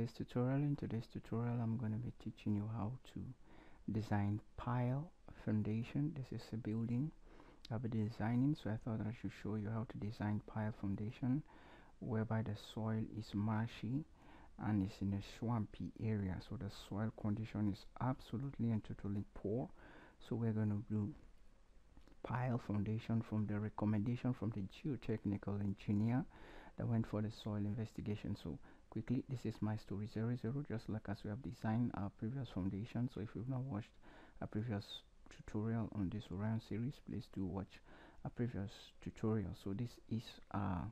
this tutorial. In today's tutorial I'm going to be teaching you how to design pile foundation. This is a building I'll be designing, so I thought I should show you how to design pile foundation whereby the soil is marshy and it's in a swampy area, so the soil condition is absolutely and totally poor. So we're going to do pile foundation from the recommendation from the geotechnical engineer that went for the soil investigation. So quickly, this is my story 00, just like as we have designed our previous foundation. So if you've not watched a previous tutorial on this Orion series, please do watch a previous tutorial. So this is our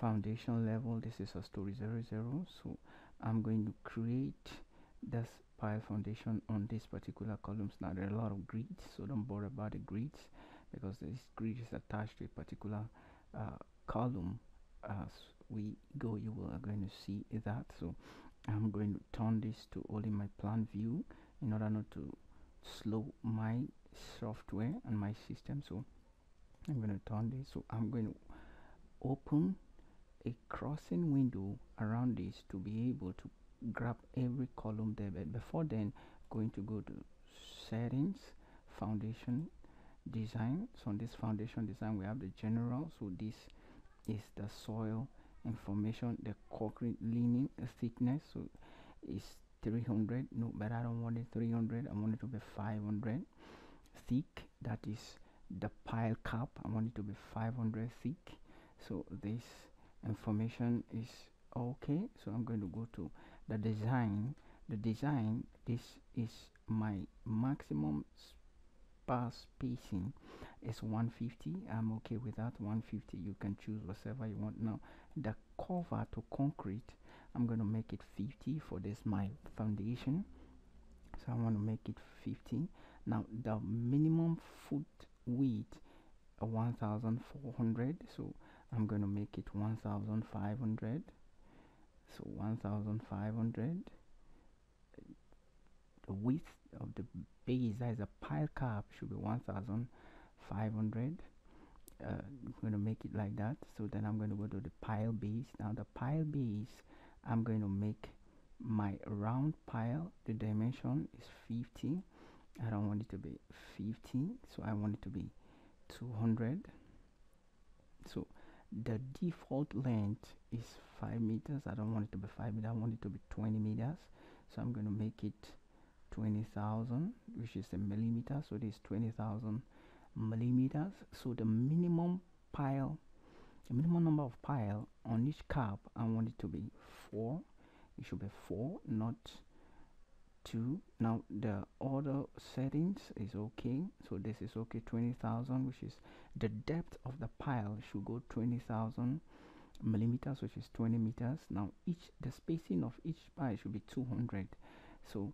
foundation level. This is a story 00. So I'm going to create this pile foundation on these particular columns. Now there are a lot of grids, so don't bother about the grids because this grid is attached to a particular column. As we go, you are going to see that. So I'm going to turn this to only my plan view in order not to slow my software and my system. So I'm going to turn this. So I'm going to open a crossing window around this to be able to grab every column there. But before then, going to go to settings, foundation design. So on this foundation design we have the general. So this is the soil information, the concrete leaning thickness, so it's 300. No, but I don't want it 300, I want it to be 500 thick. That is the pile cap. I want it to be 500 thick. So this information is okay. So I'm going to go to the design. The design, this is my maximum spacing is 150. I'm okay with that, 150. You can choose whatever you want. Now the cover to concrete, I'm going to make it 50 for this my foundation. So I want to make it 50. Now the minimum foot width 1400, so I'm going to make it 1500. So 1500. The width of the base, that is a pile cap, should be 1500. I'm going to make it like that. So then I'm going to go to the pile base. Now the pile base, I'm going to make my round pile. The dimension is 50. I don't want it to be 50, so I want it to be 200. So the default length is 5 meters. I don't want it to be 5 meters, I want it to be 20 meters. So I'm going to make it 20,000, which is a millimeter. So it is 20,000 millimeters. So the minimum pile, the minimum number of pile on each cap, I want it to be 4. It should be 4, not 2. Now the order settings is okay. So this is okay. 20,000, which is the depth of the pile, should go 20,000 millimeters, which is 20 meters. Now each, the spacing of each pile should be 200. So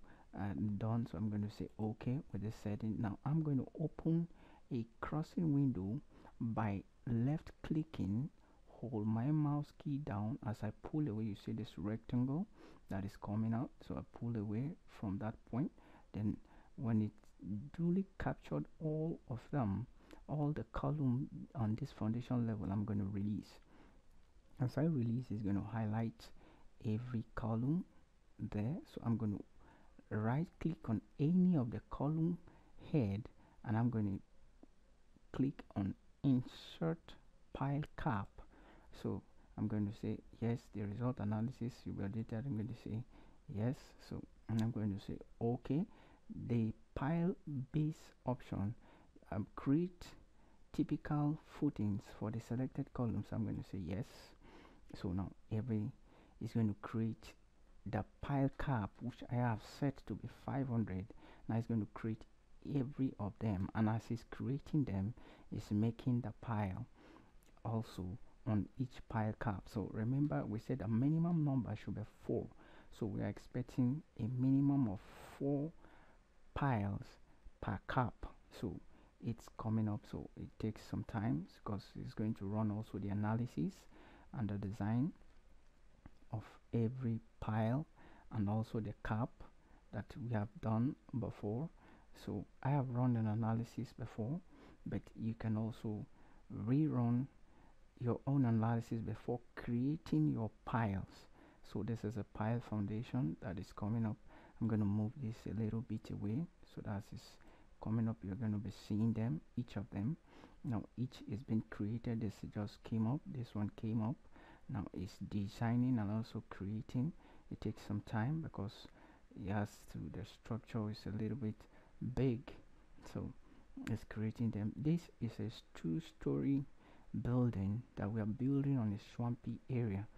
done. So I'm going to say okay with the setting. Now I'm going to open a crossing window by left clicking, hold my mouse key down. As I pull away, you see this rectangle that is coming out. So I pull away from that point. Then when it duly captured all of them, all the column on this foundation level, I'm going to release. As I release, it's going to highlight every column there. So I'm going to right click on any of the column head and I'm going to click on insert pile cap. So I'm going to say yes, the result analysis you will data. I'm going to say yes. So and I'm going to say okay. The pile base option, create typical footings for the selected columns. I'm going to say yes. So now every is going to create the pile cap, which I have set to be 500. Now it's going to create every of them, and as it's creating them, it's making the pile also on each pile cap. So remember we said the minimum number should be 4, so we are expecting a minimum of 4 piles per cap. So it's coming up, so it takes some time because it's going to run also the analysis and the design of every pile and also the cap that we have done before. So I have run an analysis before, but you can also rerun your own analysis before creating your piles. So this is a pile foundation that is coming up. I'm going to move this a little bit away so that it's coming up. You're going to be seeing them, each of them. Now each is been created. This just came up, this one came up. Now it's designing and also creating. It takes some time because it has to, the structure is a little bit big, so it's creating them. This is a two-story building that we are building on a swampy area.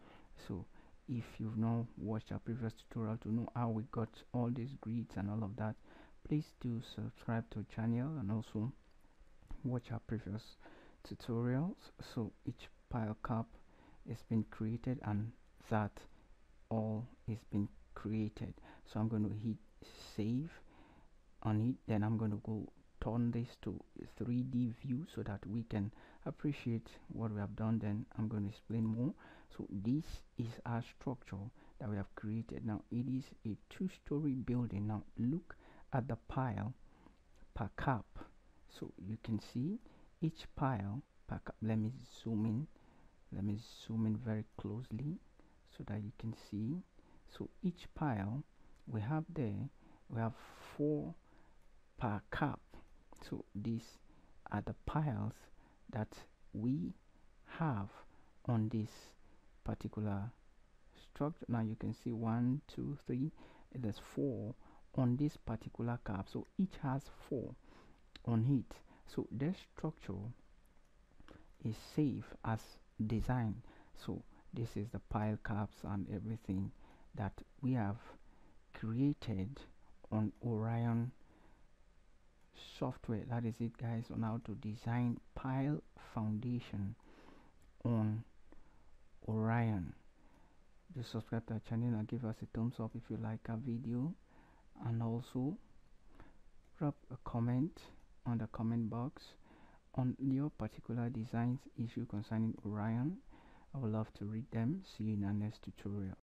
So if you've not watched our previous tutorial to know how we got all these grids and all of that, please do subscribe to the channel and also watch our previous tutorials. So each pile cap has been created and that all is been created. So I'm going to hit save on it, then I'm going to go turn this to 3D view so that we can appreciate what we have done. Then I'm going to explain more. So this is our structure that we have created. Now it is a two-story building. Now look at the pile per cap, so you can see each pile per cap. Let me zoom in, very closely so that you can see. So each pile we have there, we have 4 per cap. So these are the piles that we have on this particular structure. Now you can see 1, 2, 3, there's 4 on this particular cap. So each has 4 on it. So this structure is safe as design. So this is the pile caps and everything that we have created on Orion software. That is it, guys, on how to design pile foundation on Orion. Just subscribe to our channel and give us a thumbs up if you like our video, and also drop a comment on the comment box on your particular designs issue concerning Orion. I would love to read them. See you in our next tutorial.